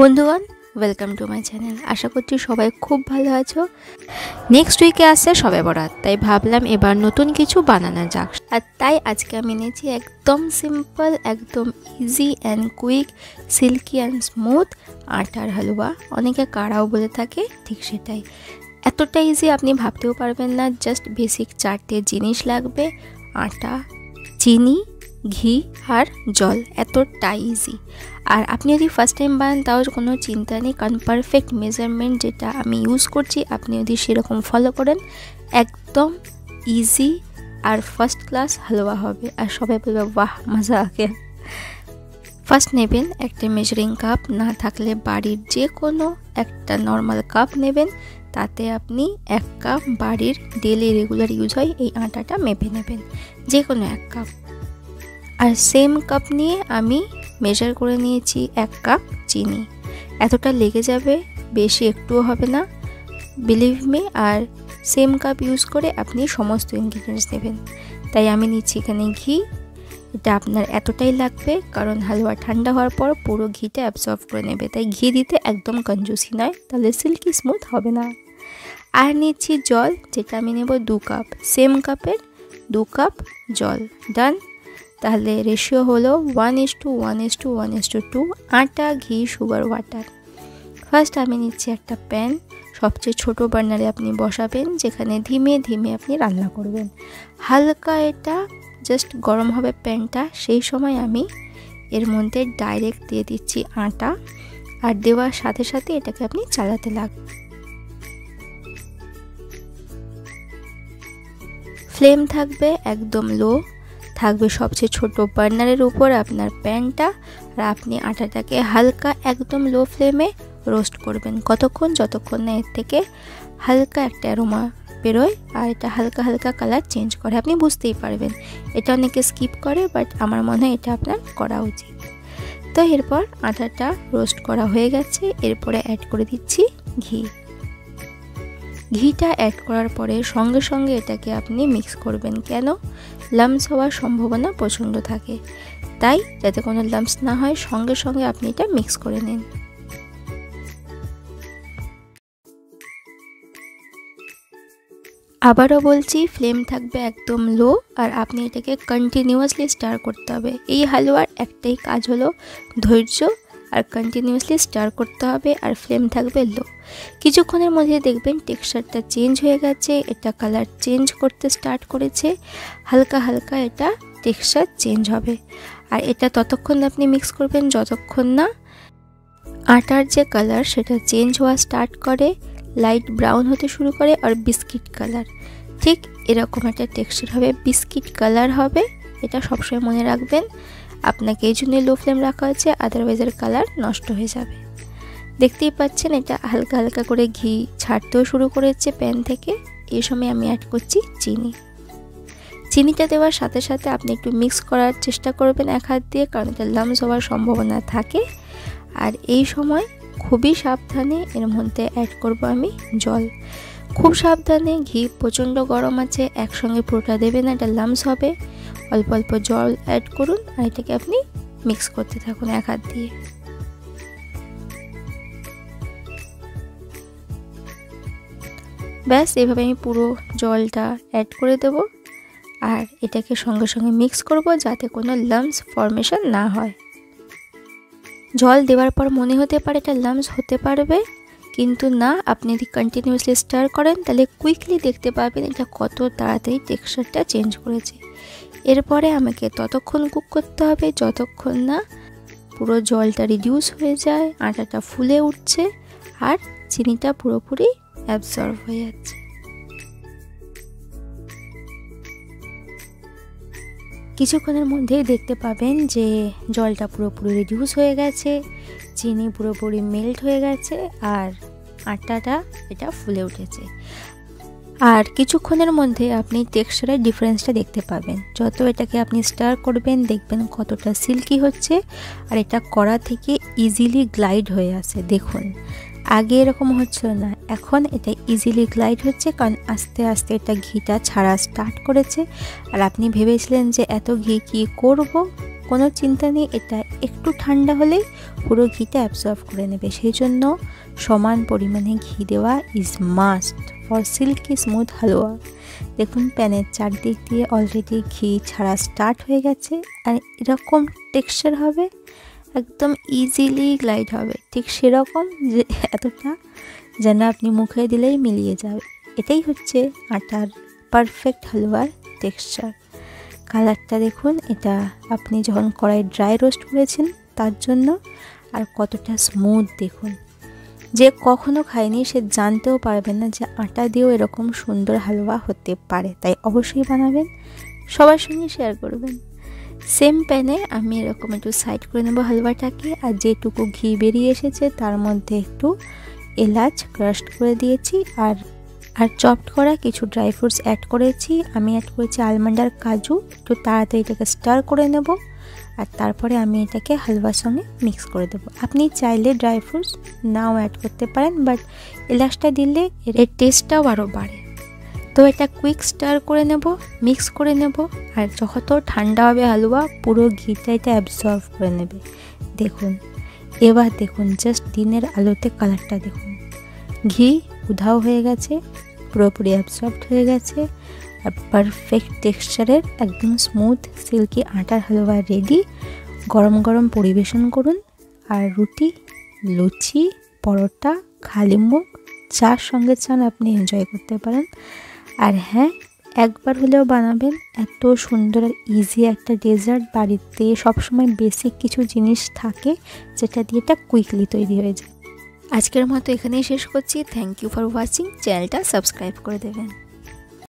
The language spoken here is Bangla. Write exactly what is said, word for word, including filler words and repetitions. বন্ধুগণ ওয়েলকাম টু মাই চ্যানেল। আশা করছি সবাই খুব ভালো আছো। নেক্সট উইকে আসছে সবে বরাত, তাই ভাবলাম এবার নতুন কিছু বানানো যাক। আর তাই আজকে আমি নিয়েছি একদম সিম্পল, একদম easy and quick, silky and smooth আটার হালুয়া। অনেকে কাড়াও বলে থাকে, ঠিক সেটাই। এতটা ইজি আপনি ভাবতেও পারবেন না। জাস্ট বেসিক চারটে জিনিস লাগবে: আটা, চিনি, ঘি আর জল। এতটাই ইজি। আর আপনি যদি ফার্স্ট টাইম বানান তাও কোনো চিন্তা নেই, কারণ পারফেক্ট মেজারমেন্ট যেটা আমি ইউজ করছি আপনি যদি সেরকম ফলো করেন একদম ইজি আর ফার্স্ট ক্লাস হালুয়া হবে। আর সবাই বলবে বাহ, মজা আগে। ফার্স্ট নেবেন একটা মেজারিং কাপ, না থাকলে বাড়ির যে কোনো একটা নর্মাল কাপ নেবেন। তাতে আপনি এক কাপ বাড়ির ডেলি রেগুলার ইউজ হয় এই আটাটা মেপে নেবেন, যে কোনো এক কাপ। আর সেম কাপ নিয়ে আমি মেজার করে নিয়েছি এক কাপ চিনি। এতটা লেগে যাবে, বেশি একটুও হবে না, বিলিভ মি। আর সেম কাপ ইউজ করে আপনি সমস্ত ইনগ্রিডিয়েন্টস নেবেন। তাই আমি নিচ্ছি এখানে ঘি। এটা আপনার এতটাই লাগবে, কারণ হালুয়া ঠান্ডা হওয়ার পর পুরো ঘিটা অ্যাবসর্ব করে নেবে। তাই ঘি দিতে একদম কঞ্জুসি নয়, তাহলে সিল্কি স্মুথ হবে না। আর নিচ্ছি জল, যেটা আমি নেব দু কাপ। সেম কাপের দু কাপ জল। ডান। তাহলে রেশিও হলো one is to one is to one is to two আটা, ঘি, সুগার, ওয়াটার। ফার্স্ট আমি নিচ্ছি একটা প্যান। সবচেয়ে ছোটো বার্নারে আপনি বসাবেন, যেখানে ধীমে ধীমে আপনি রান্না করবেন। হালকা এটা জাস্ট গরম হবে প্যানটা, সেই সময় আমি এর মধ্যে ডাইরেক্ট দিয়ে দিচ্ছি আটা। আর দেওয়ার সাথে সাথে এটাকে আপনি চালাতে লাগবেন। ফ্লেম থাকবে একদম লো, থাকবে সবচেয়ে ছোট বার্নারের উপর আপনার প্যানটা। আর আপনি আটাটাকে হালকা একদম লো ফ্লেমে রোস্ট করবেন কতক্ষণ? যতক্ষণ না এর থেকে হালকা একটা অ্যারোমা বেরোয় আর এটা হালকা হালকা কালার চেঞ্জ করে। আপনি বুঝতেই পারবেন, এটা অনেকে স্কিপ করে, বাট আমার মনে হয় এটা আপনার করা উচিত। তো এরপর আটাটা রোস্ট করা হয়ে গেছে। এরপরে অ্যাড করে দিচ্ছি ঘি। ঘিটা অ্যাড করার পরে সঙ্গে সঙ্গে এটাকে আপনি মিক্স করবেন, কেন লাম্পস হওয়ার সম্ভাবনা প্রচণ্ড থাকে। তাই যাতে কোনো লাম্পস না হয় সঙ্গে সঙ্গে আপনি এটা মিক্স করে নিন। আবারও বলছি, ফ্লেম থাকবে একদম লো আর আপনি এটাকে কন্টিনিউয়াসলি স্টার করতে হবে। এই হালুয়ার একটাই কাজ হলো ধৈর্য, আর কন্টিনিউয়াসলি স্টার করতে হবে। আর ফ্লেম থাকবে লো। কিছুক্ষণের মধ্যে দেখবেন টেক্সচারটা চেঞ্জ হয়ে গেছে, এটা কালার চেঞ্জ করতে স্টার্ট করেছে। হালকা হালকা এটা টেক্সচার চেঞ্জ হবে। আর এটা ততক্ষণ আপনি মিক্স করবেন যতক্ষণ না আটার যে কালার সেটা চেঞ্জ হওয়া স্টার্ট করে, লাইট ব্রাউন হতে শুরু করে। আর বিস্কিট কালার, ঠিক এরকম একটা টেক্সচার হবে, বিস্কিট কালার হবে। এটা সবসময় মনে রাখবেন, আপনাকে এই জন্যই লো ফ্লেম রাখা হয়েছে, আদারওয়াইজের কালার নষ্ট হয়ে যাবে। দেখতেই পাচ্ছেন এটা হালকা হালকা করে ঘি ছাড়তেও শুরু করেছে প্যান থেকে। এই সময় আমি অ্যাড করছি চিনি। চিনিটা দেওয়ার সাথে সাথে আপনি একটু মিক্স করার চেষ্টা করবেন এক হাত দিয়ে, কারণ এটা লাম্পস হওয়ার সম্ভাবনা থাকে। আর এই সময় খুবই সাবধানে এর মধ্যে অ্যাড করব আমি জল। খুব সাবধানে, ঘি প্রচণ্ড গরম আছে, একসঙ্গে পুরোটা দেবেন না, এটা লাম্পস হবে। অল্প অল্প জল অ্যাড করুন আর এটাকে আপনি মিক্স করতে থাকুন এক হাত দিয়ে। ব্যাস এইভাবে আমি পুরো জলটা অ্যাড করে দেব আর এটাকে সঙ্গে সঙ্গে মিক্স করব, যাতে কোনো লাম্পস ফর্মেশন না হয়। জল দেওয়ার পর মনে হতে পারে এটা লাম্পস হতে পারবে, কিন্তু না। আপনি যদি কন্টিনিউয়াসলি স্টার করেন তাহলে কুইকলি দেখতে পাবেন এটা কত তাড়াতাড়ি টেক্সচারটা চেঞ্জ করেছে। এরপরে আমাকে ততক্ষণ কুক করতে হবে যতক্ষণ না পুরো জলটা রিডিউস হয়ে যায়, আটাটা ফুলে উঠছে আর চিনিটা পুরোপুরি অ্যাবসর্ব হয়ে যাচ্ছে। কিছুক্ষণের মধ্যেই দেখতে পাবেন যে জলটা পুরোপুরি রিডিউস হয়ে গেছে, চিনি পুরোপুরি মেল্ট হয়ে গেছে আর আটাটা এটা ফুলে উঠেছে। আর কিছুক্ষণের মধ্যে আপনি টেক্সচারের ডিফারেন্সটা দেখতে পাবেন। যত এটাকে আপনি স্টার করবেন দেখবেন কতটা সিল্কি হচ্ছে আর এটা কড়া থেকে ইজিলি গ্লাইড হয়ে আসে। দেখুন, আগে এরকম হচ্ছিল না, এখন এটা ইজিলি গ্লাইড হচ্ছে, কারণ আস্তে আস্তে এটা ঘিটা ছাড়া স্টার্ট করেছে। আর আপনি ভেবেছিলেন যে এত ঘি কী করব, कोनो चिंता नहीं, एटा एकटू ठंडा होले पुरो घीते एब्सर्व करे नेबे। सेई जन्य समान परिमाणे घी देवा is must for silky smooth halwa. देखुन पैनेर चारदिक दिए अलरेडी घी छाड़ा स्टार्ट हो गेछे आर एरकम टेक्सचार होबे, एकदम इजिली ग्लाइड होबे, ठीक सेरकम जे एतटा जेन आपनि मुखे दिलेई मिलिए जाबे। एटाई होच्छे आटार परफेक्ट हालुआर टेक्सचार। कलरटा देखुन, एटा आपनि जखन कड़ाई ड्राई रोस्ट करेछेन तार जन्य आर कतटा स्मुथ। देखुन जे कखनो खायनि से जानतेও পারবেন না যে আটা দিয়েও এরকম সুন্দর হালুয়া হতে পারে, তাই অবশ্যই বানাবেন, সবার সঙ্গে শেয়ার করবেন। সেম প্যানে আমি এরকম একটু সাইড করে নেব হালুয়াটাকে, আর যেটুকু ঘি বেরিয়ে এসেছে তার মধ্যে একটু এলাচ ক্রাশড করে দিয়েছি আর আর চপড করা কিছু ড্রাই ফ্রুটস অ্যাড করেছি। আমি অ্যাড করেছি আলমন্ড আর কাজু। একটু তাড়াতাড়ি এটাকে স্টার করে নেব और तारपरे आमी एटाके हालुआर संगे मिक्स करे देब। आपनी चाइले ड्राई फ्रुट्स नाओ एड करते पारेन, बाट एलाचटा दिले एर टेस्टटाओ आरो बाड़े। तो एटा क्विक स्टार करे नेब, मिक्स करे नेब आर जखतो ठंडा होबे हालुआ पुरो घीटा एटा एब्सर्व करे नेबे। देखुन एबार देखुन जास्ट दिनेर आलोते कालारटा देखुन, घी उधाओ हये गेछे, पुरोपुरि एब्सर्बड हये गेछे। परफेक्ट टेक्सचारेर एकदम स्मूथ सिल्की आटार हालुआ रेडी। गरम गरम परिवेशन करुन आर रुटी, लुचि, परोटा, खाली मुख जार संगे चान आपनि एनजय करते पारेन। आर हाँ, एक बार होलेओ बानाबेन एत सुंदर और इजी एकटा डेजार्ट। बाड़ीते सब समय बेसिक किछु जिनिस थाके जेटा दिये एटा क्विकली तैरी हये जाय। आजकेर मतो एखानेई शेष करछि। Thank you for watching. चैनलटा सबस्क्राइब करे देबेन।